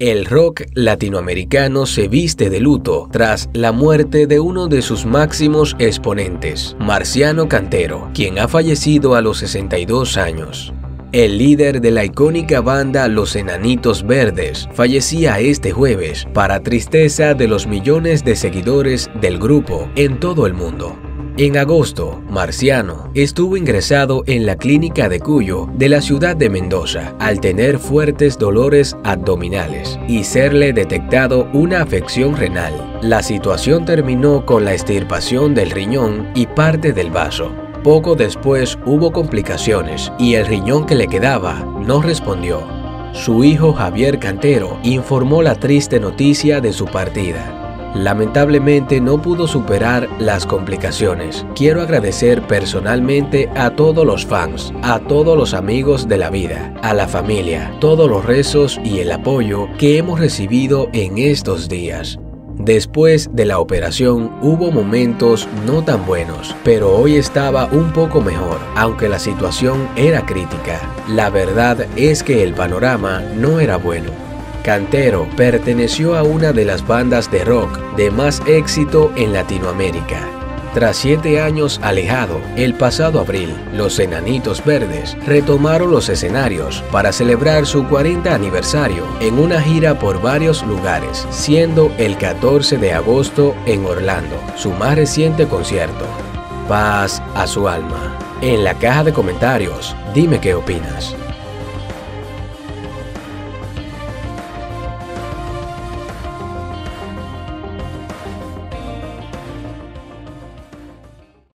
El rock latinoamericano se viste de luto tras la muerte de uno de sus máximos exponentes, Marciano Cantero, quien ha fallecido a los 62 años. El líder de la icónica banda Los Enanitos Verdes fallecía este jueves, para tristeza de los millones de seguidores del grupo en todo el mundo. En agosto, Marciano estuvo ingresado en la clínica de Cuyo de la ciudad de Mendoza al tener fuertes dolores abdominales y serle detectado una afección renal. La situación terminó con la extirpación del riñón y parte del vaso. Poco después hubo complicaciones y el riñón que le quedaba no respondió. Su hijo Javier Cantero informó la triste noticia de su partida. Lamentablemente no pudo superar las complicaciones. Quiero agradecer personalmente a todos los fans, a todos los amigos de la vida, a la familia, todos los rezos y el apoyo que hemos recibido en estos días. Después de la operación hubo momentos no tan buenos, pero hoy estaba un poco mejor, aunque la situación era crítica. La verdad es que el panorama no era bueno. Cantero perteneció a una de las bandas de rock de más éxito en Latinoamérica. Tras 7 años alejado, el pasado abril, los Enanitos Verdes retomaron los escenarios para celebrar su 40 aniversario en una gira por varios lugares, siendo el 14 de agosto en Orlando, su más reciente concierto. Paz a su alma. En la caja de comentarios, dime qué opinas.